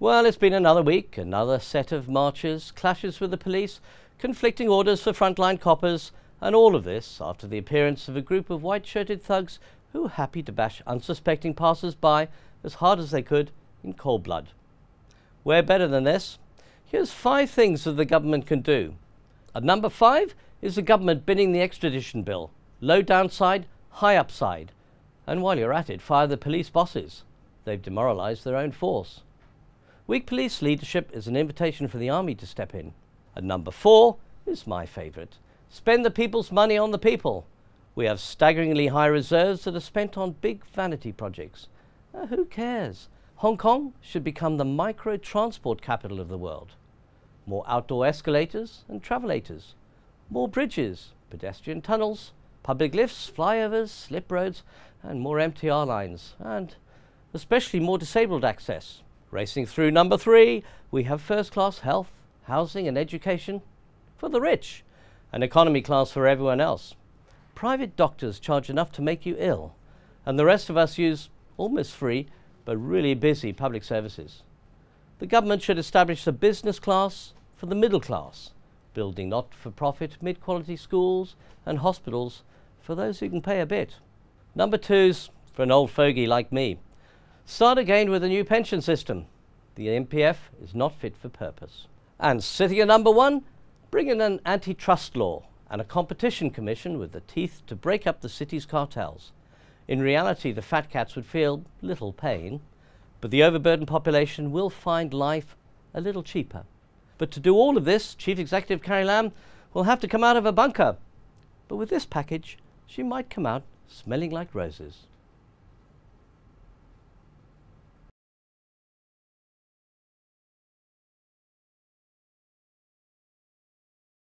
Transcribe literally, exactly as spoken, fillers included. Well, it's been another week, another set of marches, clashes with the police, conflicting orders for frontline coppers, and all of this after the appearance of a group of white-shirted thugs who were happy to bash unsuspecting passers-by as hard as they could in cold blood. We're better than this. Here's five things that the government can do. At number five is the government binning the extradition bill. Low downside, high upside. And while you're at it, fire the police bosses. They've demoralised their own force. Weak police leadership is an invitation for the army to step in. And number four is my favourite. Spend the people's money on the people. We have staggeringly high reserves that are spent on big vanity projects. Uh, who cares? Hong Kong should become the micro-transport capital of the world. More outdoor escalators and travelators. More bridges, pedestrian tunnels, public lifts, flyovers, slip roads, and more M T R lines. And especially more disabled access. Racing through number three, we have first-class health, housing and education for the rich, and economy class for everyone else. Private doctors charge enough to make you ill, and the rest of us use almost free but really busy public services. The government should establish a business class for the middle class, building not-for-profit mid-quality schools and hospitals for those who can pay a bit. Number two's for an old fogey like me. Start again with a new pension system. The M P F is not fit for purpose. And sitting at number one, bring in an antitrust law and a competition commission with the teeth to break up the city's cartels. In reality, the fat cats would feel little pain, but the overburdened population will find life a little cheaper. But to do all of this, Chief Executive Carrie Lam will have to come out of a bunker. But with this package, she might come out smelling like roses.